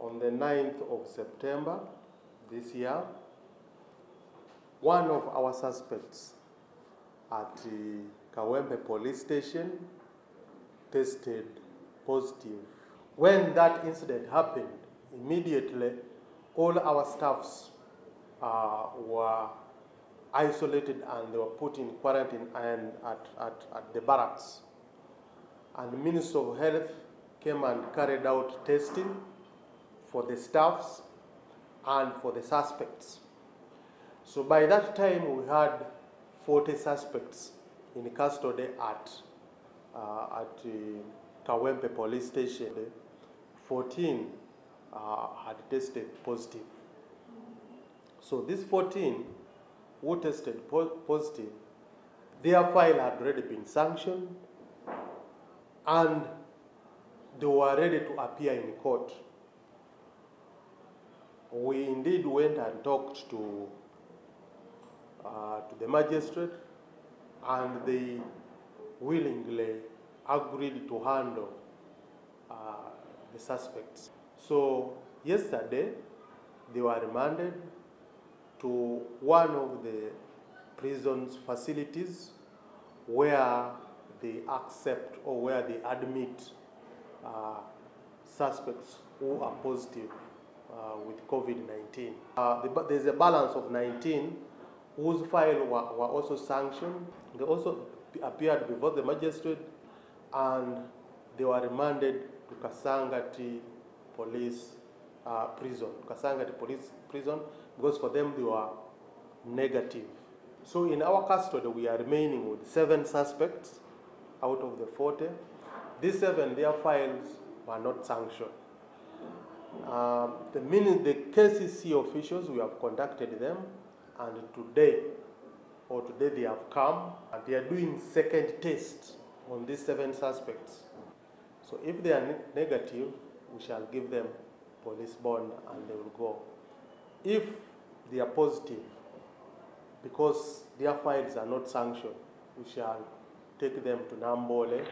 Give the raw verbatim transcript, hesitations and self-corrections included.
on the ninth of September this year, one of our suspects at the Kawempe police station tested positive. When that incident happened, immediately all our staffs uh, were isolated and they were put in quarantine and at, at, at the barracks. And the Minister of Health came and carried out testing for the staffs and for the suspects. So by that time we had forty suspects in custody at, uh, at the Kawempe police station. fourteen uh, had tested positive. So these fourteen who tested po positive, their file had already been sanctioned and they were ready to appear in court. We indeed went and talked to, uh, to the magistrate, and they willingly agreed to handle uh, the suspects. So yesterday they were remanded to one of the prison's facilities where they accept or where they admit uh, suspects who are positive uh, with COVID nineteen. Uh, the, there's a balance of nineteen whose file were, were also sanctioned. They also appeared before the magistrate and they were remanded to Kasangati police uh, prison, Kasangati police prison, because for them they were negative. So in our custody we are remaining with seven suspects out of the forty. These seven, their files were not sanctioned. Um, the, the K C C officials, we have contacted them, and today, or today they have come, and they are doing second test on these seven suspects. So if they are ne negative, we shall give them police bond and they will go. If they are positive, because their files are not sanctioned, we shall take them to Nambole.